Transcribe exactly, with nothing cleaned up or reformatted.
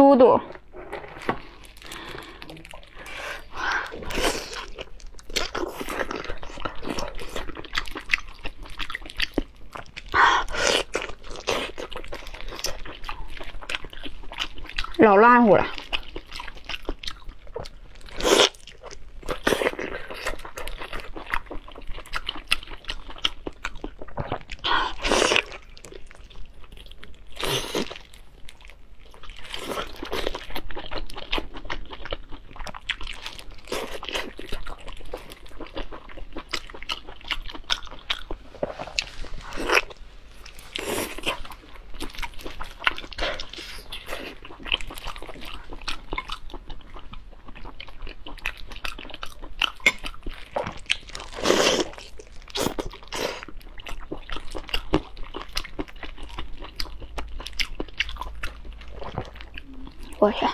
猪肚。老烂乎了。 我去。